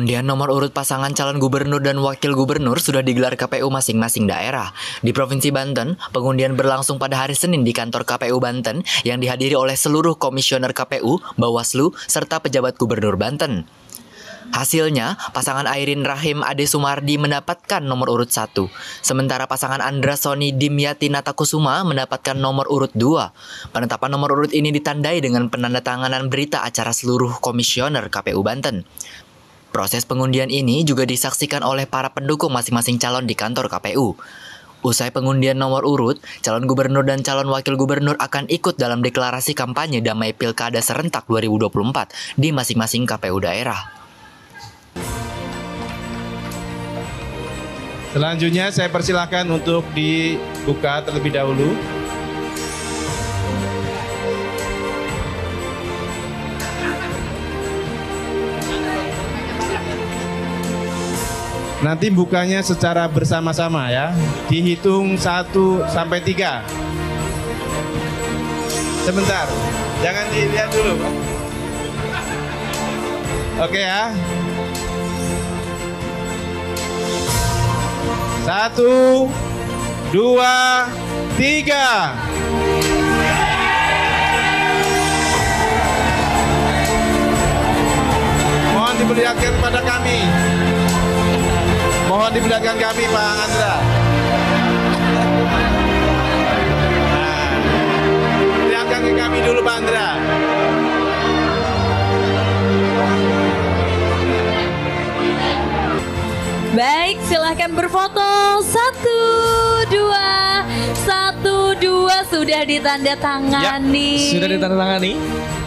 Pengundian nomor urut pasangan calon gubernur dan wakil gubernur sudah digelar KPU masing-masing daerah. Di Provinsi Banten, pengundian berlangsung pada hari Senin di kantor KPU Banten yang dihadiri oleh seluruh komisioner KPU, Bawaslu, serta pejabat gubernur Banten. Hasilnya, pasangan Airin Rahim Ade Sumardi mendapatkan nomor urut 1, sementara pasangan Andra Sony Dimyati Natakusuma mendapatkan nomor urut 2. Penetapan nomor urut ini ditandai dengan penandatanganan berita acara seluruh komisioner KPU Banten. Proses pengundian ini juga disaksikan oleh para pendukung masing-masing calon di kantor KPU. Usai pengundian nomor urut, calon gubernur dan calon wakil gubernur akan ikut dalam deklarasi kampanye damai Pilkada serentak 2024 di masing-masing KPU daerah. Selanjutnya saya persilahkan untuk dibuka terlebih dahulu. Nanti bukanya secara bersama-sama ya, dihitung 1 sampai 3. Sebentar, jangan dilihat dulu. Oke ya. 1, 2, 3. Mohon diperlihatkan kepada kami. Mohon diperlihatkan kami, Pak Andra. Nah, perlihatkan ke kami dulu, Pak Andra. Baik, silahkan berfoto. 1, 2, 1, 2 sudah ditandatangani. Ya, sudah ditandatangani.